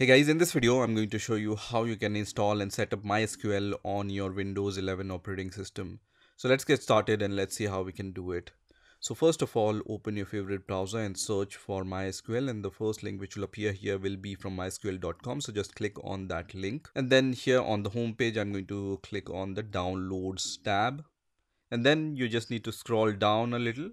Hey guys, in this video, I'm going to show you how you can install and set up MySQL on your Windows 11 operating system. So let's get started and let's see how we can do it. So first of all, open your favorite browser and search for MySQL, and the first link which will appear here will be from mysql.com. So just click on that link, and then here on the home page, I'm going to click on the Downloads tab, and then you just need to scroll down a little.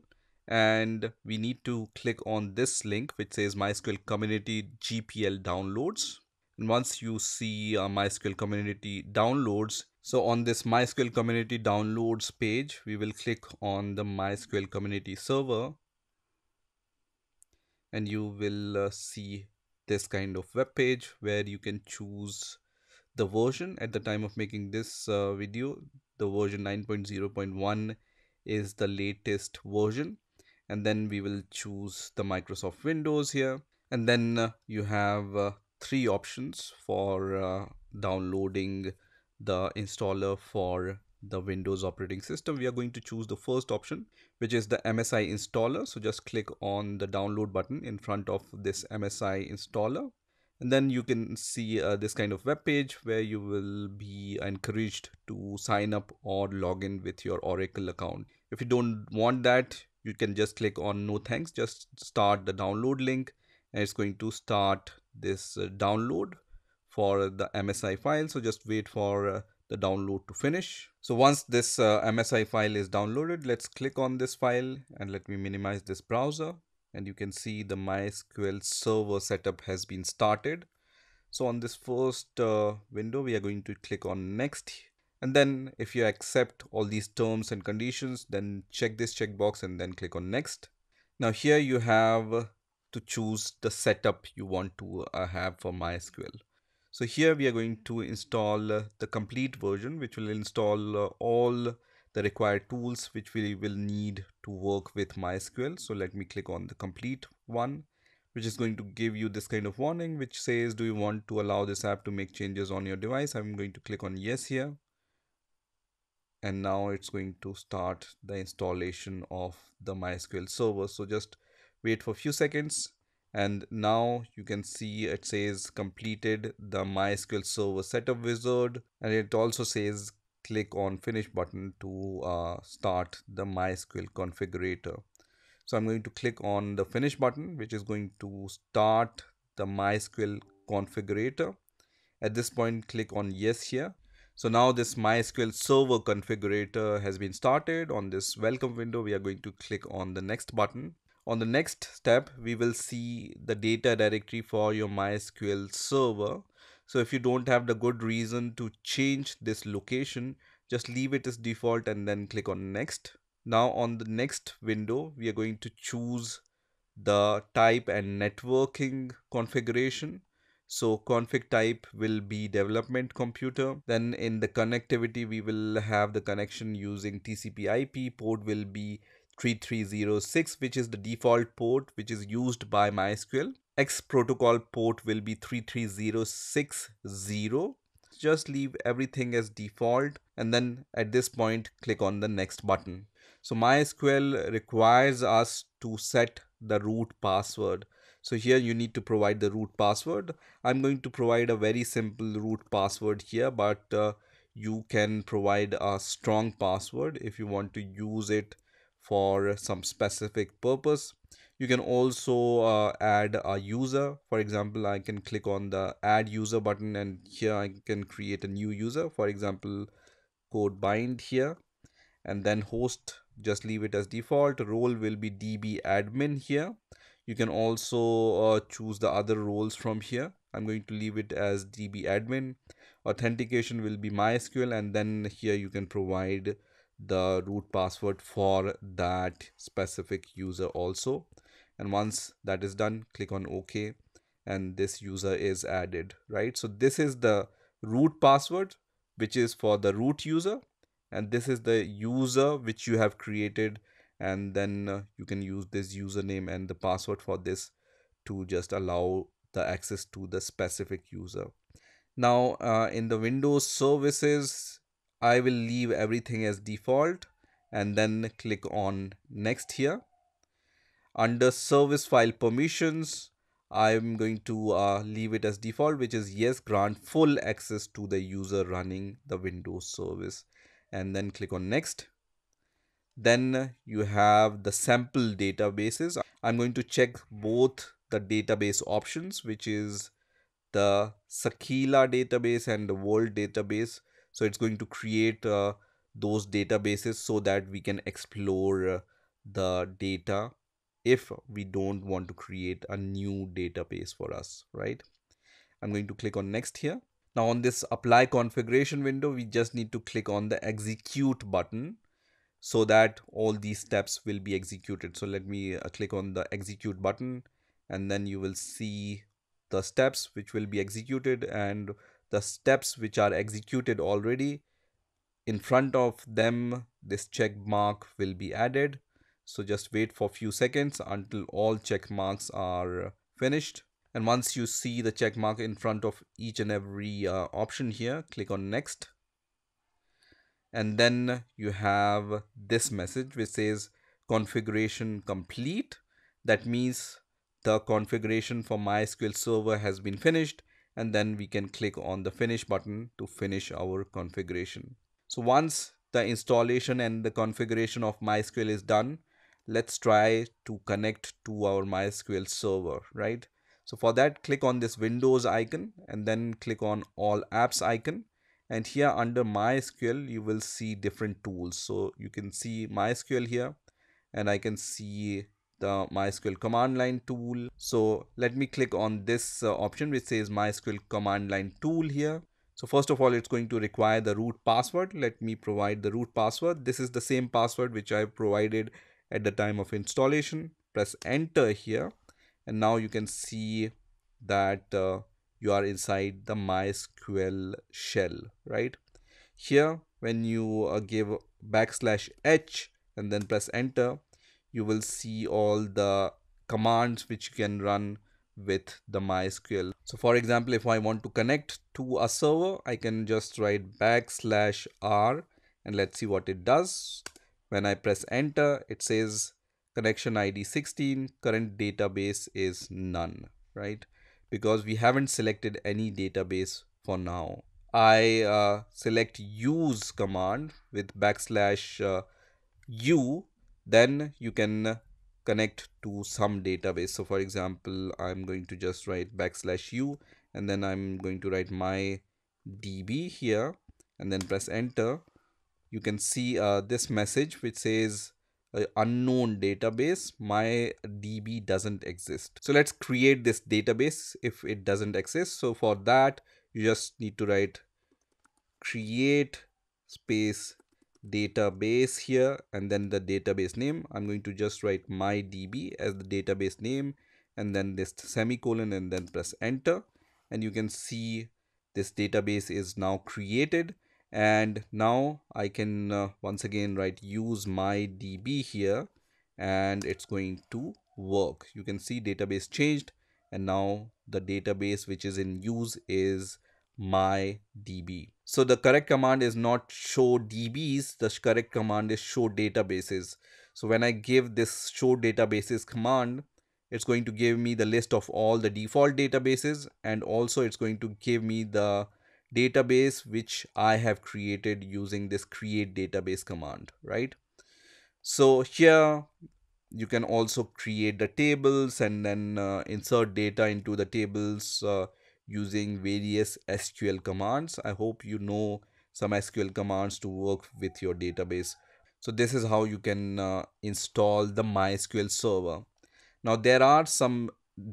And we need to click on this link which says MySQL Community GPL Downloads. And once you see MySQL Community Downloads, so on this MySQL Community Downloads page, we will click on the MySQL Community Server. And you will see this kind of web page where you can choose the version. At the time of making this video, the version 9.0.1 is the latest version. And then we will choose the Microsoft Windows here. And then you have three options for downloading the installer for the Windows operating system. We are going to choose the first option, which is the MSI installer. So just click on the download button in front of this MSI installer. And then you can see this kind of web page where you will be encouraged to sign up or log in with your Oracle account. If you don't want that, you can just click on no thanks, just start the download link, and it's going to start this download for the MSI file. So just wait for the download to finish. So once this MSI file is downloaded, let's click on this file, and let me minimize this browser. And you can see the MySQL server setup has been started. So on this first window, we are going to click on next. And then if you accept all these terms and conditions, then check this checkbox and then click on next. Now here you have to choose the setup you want to have for MySQL. So here we are going to install the complete version, which will install all the required tools which we will need to work with MySQL. So let me click on the complete one, which is going to give you this kind of warning, which says, do you want to allow this app to make changes on your device? I'm going to click on yes here. And now it's going to start the installation of the MySQL server. So just wait for a few seconds. And now you can see it says completed the MySQL server setup wizard. And it also says click on finish button to start the MySQL configurator. So I'm going to click on the finish button, which is going to start the MySQL configurator. At this point, click on yes here. So now this MySQL server configurator has been started. On this welcome window, we are going to click on the next button. On the next step, we will see the data directory for your MySQL server. So if you don't have the good reason to change this location, just leave it as default and then click on next. Now on the next window, we are going to choose the type and networking configuration. So config type will be development computer. Then in the connectivity, we will have the connection using TCP IP. Port will be 3306, which is the default port, which is used by MySQL. X protocol port will be 33060. Just leave everything as default. And then at this point, click on the next button. So MySQL requires us to set the root password. So here you need to provide the root password. I'm going to provide a very simple root password here, but you can provide a strong password if you want to use it for some specific purpose. You can also add a user. For example, I can click on the add user button, and here I can create a new user. For example, code bind here, and then host, just leave it as default. Role will be DB admin here. You can also choose the other roles from here. I'm going to leave it as DB admin. Authentication will be MySQL, and then here you can provide the root password for that specific user also. And once that is done, click on OK, and this user is added, right? So this is the root password, which is for the root user, and this is the user which you have created. And then you can use this username and the password for this to just allow the access to the specific user. Now in the Windows services, I will leave everything as default and then click on next here. Under service file permissions, I'm going to leave it as default, which is yes, grant full access to the user running the Windows service, and then click on next. Then you have the sample databases. I'm going to check both the database options, which is the Sakila database and the world database. So it's going to create those databases so that we can explore the data if we don't want to create a new database for us, right? I'm going to click on next here. Now on this apply configuration window, we just need to click on the execute button so that all these steps will be executed. So let me click on the execute button, and then you will see the steps which will be executed, and the steps which are executed already, in front of them this check mark will be added. So just wait for a few seconds until all check marks are finished. And once you see the check mark in front of each and every option here, click on next. And then you have this message which says configuration complete. That means the configuration for MySQL Server has been finished, and then we can click on the finish button to finish our configuration. So once the installation and the configuration of MySQL is done, let's try to connect to our MySQL server, right? So for that, click on this Windows icon and then click on All Apps icon. And here under MySQL, you will see different tools. So you can see MySQL here, and I can see the MySQL command line tool. So let me click on this option which says MySQL command line tool here. So first of all, it's going to require the root password. Let me provide the root password. This is the same password which I provided at the time of installation. Press enter here, and now you can see that you are inside the MySQL shell, right? Here when you give \h and then press enter, you will see all the commands which you can run with the MySQL. So for example, if I want to connect to a server, I can just write \r, and let's see what it does. When I press enter, it says connection ID 16, current database is none, right? Because we haven't selected any database for now. I select use command with \u, then you can connect to some database. So for example, I'm going to just write \u, and then I'm going to write mydb here, and then press enter. You can see this message which says unknown database, MyDB doesn't exist. So let's create this database if it doesn't exist. So for that, you just need to write create space database here, and then the database name. I'm going to just write MyDB as the database name, and then this semicolon, and then press enter. And you can see this database is now created. And now I can once again write use MyDB here, and it's going to work. You can see database changed, and now the database which is in use is MyDB. So the correct command is not show DBs, the correct command is show databases. So when I give this show databases command, it's going to give me the list of all the default databases, and also it's going to give me the database which I have created using this create database command, right? So here you can also create the tables and then insert data into the tables using various SQL commands. I hope you know some SQL commands to work with your database. So this is how you can install the MySQL server. Now there are some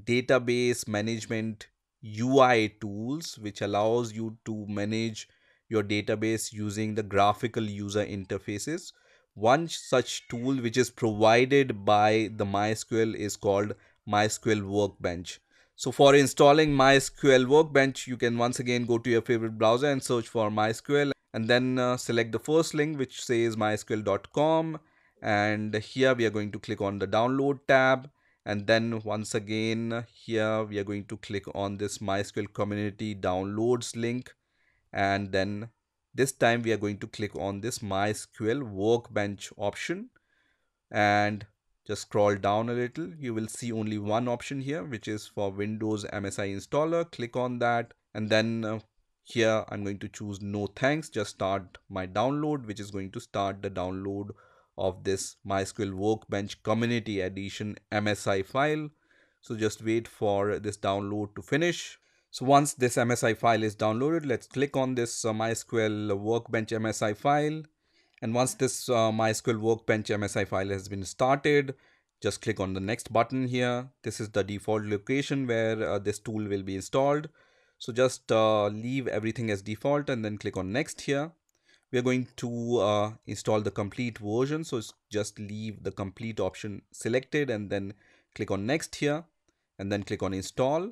database management UI tools which allows you to manage your database using the graphical user interfaces. One such tool which is provided by the MySQL is called MySQL Workbench. So for installing MySQL Workbench, you can once again go to your favorite browser and search for MySQL, and then select the first link which says mysql.com, and here we are going to click on the download tab. And then once again, here we are going to click on this MySQL Community Downloads link. And then this time we are going to click on this MySQL Workbench option. And Just scroll down a little. You will see only one option here, which is for Windows MSI installer. Click on that. And then here I'm going to choose no thanks. Just start my download, which is going to start the download of this MySQL Workbench Community Edition MSI file. So just wait for this download to finish. So once this MSI file is downloaded, let's click on this MySQL Workbench MSI file. And once this MySQL Workbench MSI file has been started, just click on the next button here. This is the default location where this tool will be installed. So just leave everything as default and then click on next here. We are going to install the complete version. So just leave the complete option selected and then click on next here and then click on install.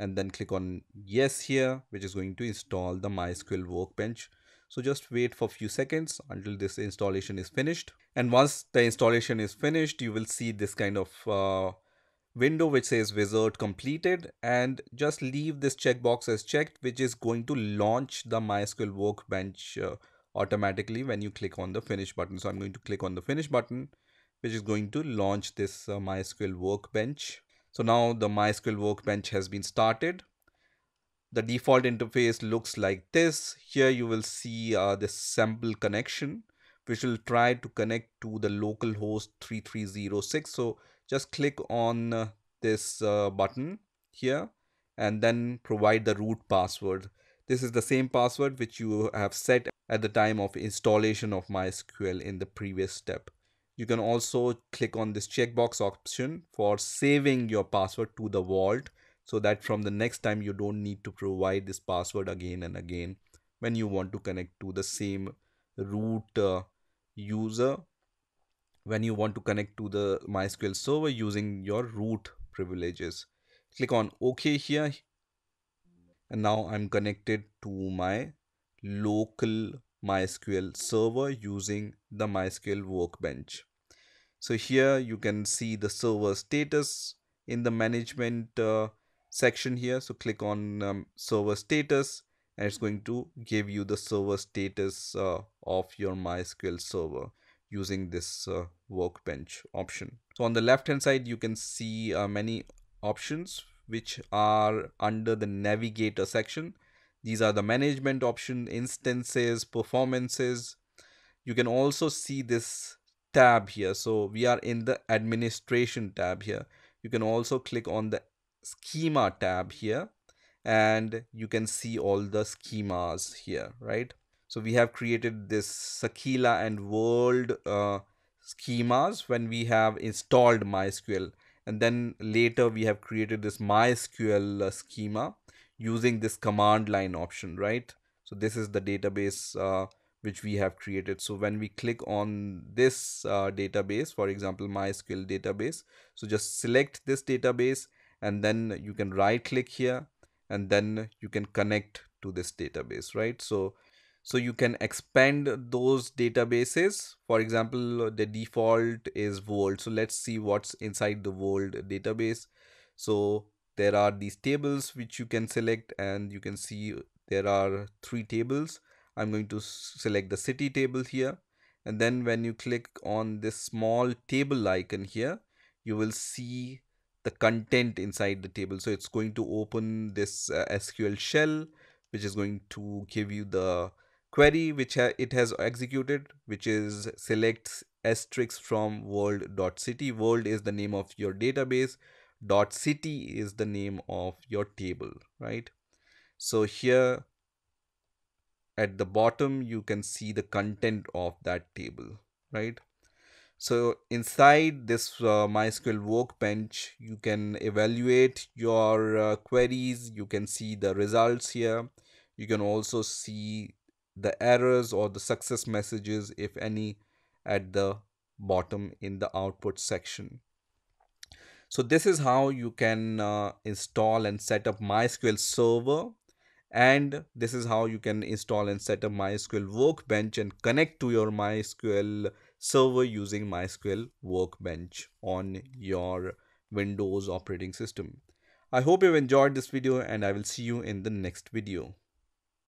And then click on yes here, which is going to install the MySQL Workbench. So just wait for a few seconds until this installation is finished. And once the installation is finished, you will see this kind of window which says wizard completed, and just leave this checkbox as checked, which is going to launch the MySQL Workbench automatically when you click on the finish button. So I'm going to click on the finish button, which is going to launch this MySQL Workbench. So now the MySQL Workbench has been started. The default interface looks like this. Here you will see this sample connection, which will try to connect to the local host 3306. So just click on this button here and then provide the root password. This is the same password which you have set at the time of installation of MySQL in the previous step. You can also click on this checkbox option for saving your password to the vault, so that from the next time you don't need to provide this password again and again when you want to connect to the same root user, when you want to connect to the MySQL server using your root privileges. Click on OK here. And now I'm connected to my local MySQL server using the MySQL Workbench. So here you can see the server status in the management section here. So click on server status and it's going to give you the server status of your MySQL server using this Workbench option. So on the left hand side you can see many options which are under the navigator section. These are the management option, instances, performances. You can also see this tab here. So we are in the administration tab here. You can also click on the schema tab here and you can see all the schemas here, right? So we have created this Sakila and world schemas when we have installed MySQL, and then later we have created this MySQL schema using this command line option, right? So this is the database which we have created. So when we click on this database, for example, MySQL database, so just select this database and then you can right click here and then you can connect to this database, right? So you can expand those databases. For example, the default is world. So let's see what's inside the world database. So there are these tables which you can select, and you can see there are 3 tables. I'm going to select the city table here. And then when you click on this small table icon here, you will see the content inside the table. So it's going to open this SQL shell, which is going to give you the query which it has executed, which is selects asterisk from world.city. World is the name of your database, dot city is the name of your table, right? So here at the bottom you can see the content of that table, right? So inside this MySQL Workbench you can evaluate your queries. You can see the results here. You can also see the errors or the success messages, if any, at the bottom in the output section. So this is how you can install and set up MySQL Server, and this is how you can install and set up MySQL Workbench and connect to your MySQL Server using MySQL Workbench on your Windows operating system. I hope you've enjoyed this video, and I will see you in the next video.